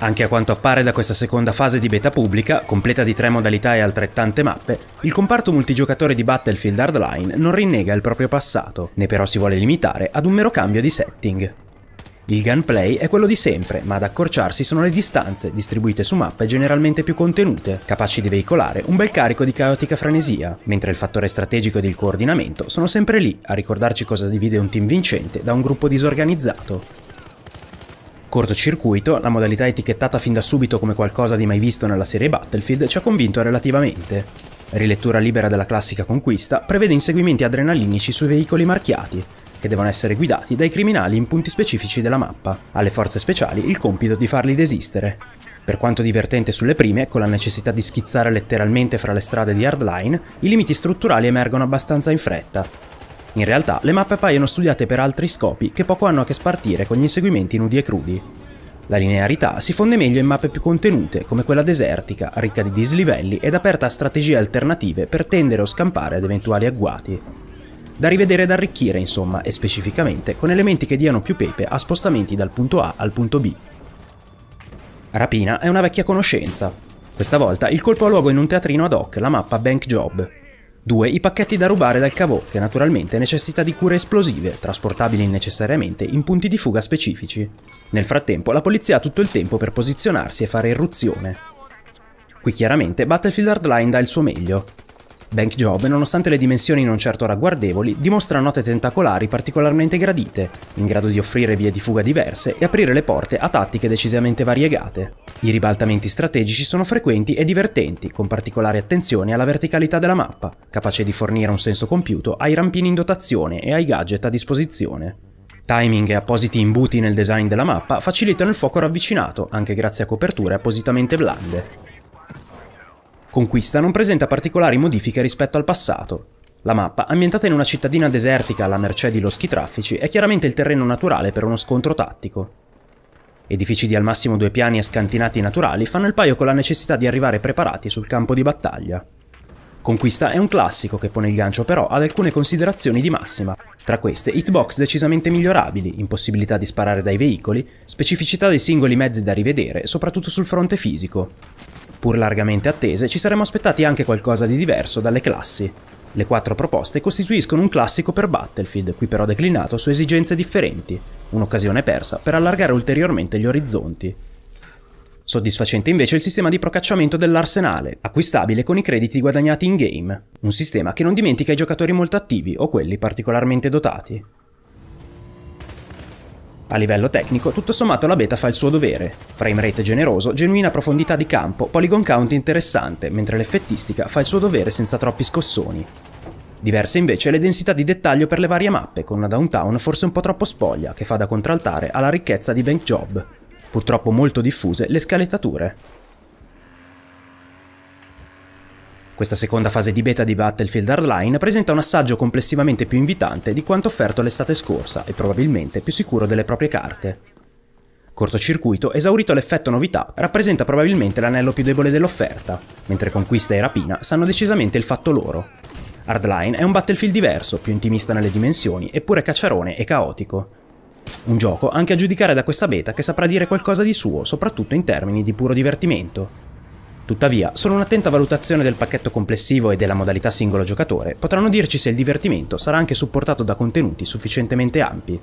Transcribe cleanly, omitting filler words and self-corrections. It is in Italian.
Anche a quanto appare da questa seconda fase di beta pubblica, completa di 3 modalità e altrettante mappe, il comparto multigiocatore di Battlefield Hardline non rinnega il proprio passato, né però si vuole limitare ad un mero cambio di setting. Il gunplay è quello di sempre, ma ad accorciarsi sono le distanze, distribuite su mappe generalmente più contenute, capaci di veicolare un bel carico di caotica frenesia, mentre il fattore strategico ed il coordinamento sono sempre lì a ricordarci cosa divide un team vincente da un gruppo disorganizzato. Cortocircuito, la modalità etichettata fin da subito come qualcosa di mai visto nella serie Battlefield, ci ha convinto relativamente. Rilettura libera della classica Conquista, prevede inseguimenti adrenalinici sui veicoli marchiati, che devono essere guidati dai criminali in punti specifici della mappa, alle forze speciali il compito di farli desistere. Per quanto divertente sulle prime, con la necessità di schizzare letteralmente fra le strade di Hardline, i limiti strutturali emergono abbastanza in fretta. In realtà le mappe appaiono studiate per altri scopi che poco hanno a che spartire con gli inseguimenti nudi e crudi. La linearità si fonde meglio in mappe più contenute, come quella desertica, ricca di dislivelli ed aperta a strategie alternative per tendere o scampare ad eventuali agguati. Da rivedere ed arricchire, insomma, e specificamente con elementi che diano più pepe a spostamenti dal punto A al punto B. Rapina è una vecchia conoscenza. Questa volta il colpo ha luogo in un teatrino ad hoc, la mappa Bank Job. 2. I pacchetti da rubare dal cavò, che naturalmente necessita di cure esplosive, trasportabili necessariamente in punti di fuga specifici. Nel frattempo la polizia ha tutto il tempo per posizionarsi e fare irruzione. Qui chiaramente Battlefield Hardline dà il suo meglio. Bank Job, nonostante le dimensioni non certo ragguardevoli, dimostra note tentacolari particolarmente gradite, in grado di offrire vie di fuga diverse e aprire le porte a tattiche decisamente variegate. I ribaltamenti strategici sono frequenti e divertenti, con particolare attenzione alla verticalità della mappa, capace di fornire un senso compiuto ai rampini in dotazione e ai gadget a disposizione. Timing e appositi imbuti nel design della mappa facilitano il fuoco ravvicinato, anche grazie a coperture appositamente blande. Conquista non presenta particolari modifiche rispetto al passato. La mappa, ambientata in una cittadina desertica alla mercé di loschi traffici, è chiaramente il terreno naturale per uno scontro tattico. Edifici di al massimo 2 piani e scantinati naturali fanno il paio con la necessità di arrivare preparati sul campo di battaglia. Conquista è un classico che pone il gancio però ad alcune considerazioni di massima, tra queste hitbox decisamente migliorabili, impossibilità di sparare dai veicoli, specificità dei singoli mezzi da rivedere, soprattutto sul fronte fisico. Pur largamente attese, ci saremmo aspettati anche qualcosa di diverso dalle classi. Le 4 proposte costituiscono un classico per Battlefield, qui però declinato su esigenze differenti, un'occasione persa per allargare ulteriormente gli orizzonti. Soddisfacente invece il sistema di procacciamento dell'arsenale, acquistabile con i crediti guadagnati in game, un sistema che non dimentica i giocatori molto attivi o quelli particolarmente dotati. A livello tecnico, tutto sommato la beta fa il suo dovere. Framerate generoso, genuina profondità di campo, polygon count interessante, mentre l'effettistica fa il suo dovere senza troppi scossoni. Diverse invece le densità di dettaglio per le varie mappe, con una downtown forse un po' troppo spoglia, che fa da contraltare alla ricchezza di Bank Job. Purtroppo molto diffuse le scalettature. Questa seconda fase di beta di Battlefield Hardline presenta un assaggio complessivamente più invitante di quanto offerto l'estate scorsa e probabilmente più sicuro delle proprie carte. Cortocircuito, esaurito l'effetto novità, rappresenta probabilmente l'anello più debole dell'offerta, mentre Conquista e Rapina sanno decisamente il fatto loro. Hardline è un Battlefield diverso, più intimista nelle dimensioni, eppure cacciarone e caotico. Un gioco anche a giudicare da questa beta che saprà dire qualcosa di suo, soprattutto in termini di puro divertimento. Tuttavia, solo un'attenta valutazione del pacchetto complessivo e della modalità singolo giocatore potranno dirci se il divertimento sarà anche supportato da contenuti sufficientemente ampi.